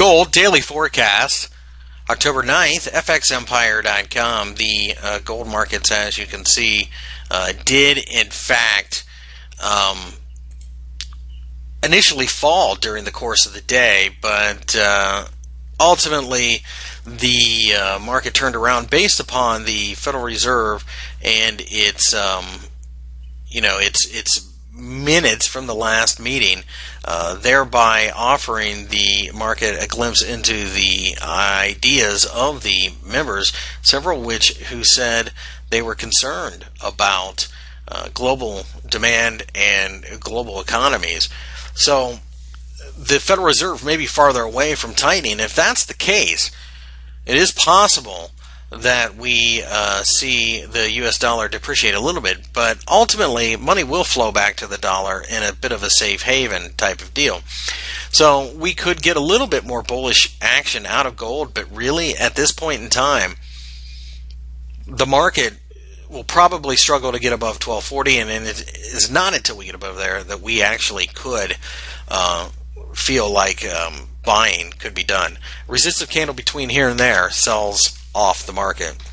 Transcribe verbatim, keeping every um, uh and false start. Gold daily forecast, October ninth, F X Empire dot com. The uh, gold markets, as you can see, uh, did in fact um, initially fall during the course of the day, but uh, ultimately the uh, market turned around based upon the Federal Reserve and its, um, you know, its its. minutes from the last meeting, uh, thereby offering the market a glimpse into the ideas of the members, several which who said they were concerned about uh, global demand and global economies. So the Federal Reserve may be farther away from tightening. If that's the case, it is possible that we uh, see the U S dollar depreciate a little bit, but ultimately money will flow back to the dollar in a bit of a safe haven type of deal. So we could get a little bit more bullish action out of gold, but really at this point in time the market will probably struggle to get above twelve forty, and it is not until we get above there that we actually could uh, feel like um, buying could be done. Resistive candle between here and there sells off the market.